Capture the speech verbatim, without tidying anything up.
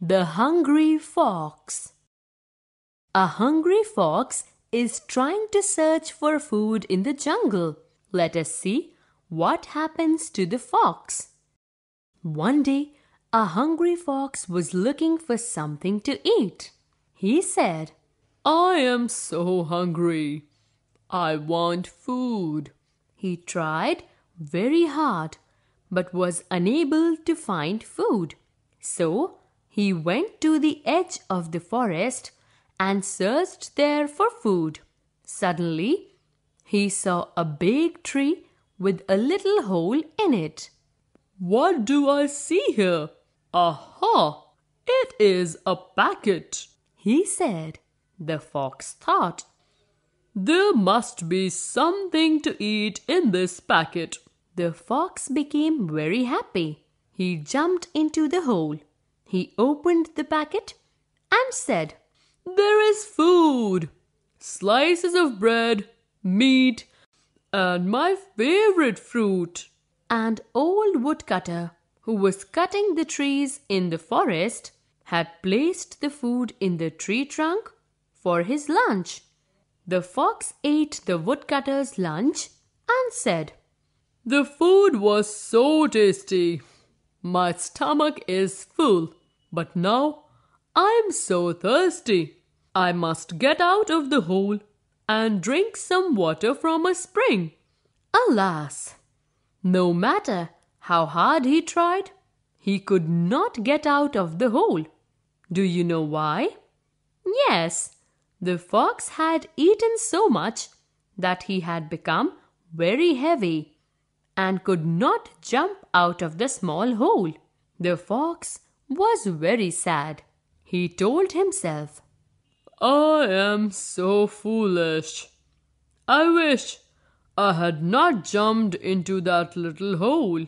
The Hungry Fox. A hungry fox is trying to search for food in the jungle. Let us see what happens to the fox. One day, a hungry fox was looking for something to eat. He said, "I am so hungry. I want food." He tried very hard, but was unable to find food. So, he went to the edge of the forest and searched there for food. Suddenly, he saw a big tree with a little hole in it. "What do I see here? Aha! It is a packet," he said. The fox thought, "There must be something to eat in this packet." The fox became very happy. He jumped into the hole. He opened the packet and said, "There is food! Slices of bread, meat, and my favorite fruit." An old woodcutter, who was cutting the trees in the forest, had placed the food in the tree trunk for his lunch. The fox ate the woodcutter's lunch and said, "The food was so tasty. My stomach is full, but now I'm so thirsty. I must get out of the hole and drink some water from a spring." Alas! No matter how hard he tried, he could not get out of the hole. Do you know why? Yes, the fox had eaten so much that he had become very heavy and could not jump out of the small hole. The fox was very sad. He told himself, "I am so foolish. I wish I had not jumped into that little hole."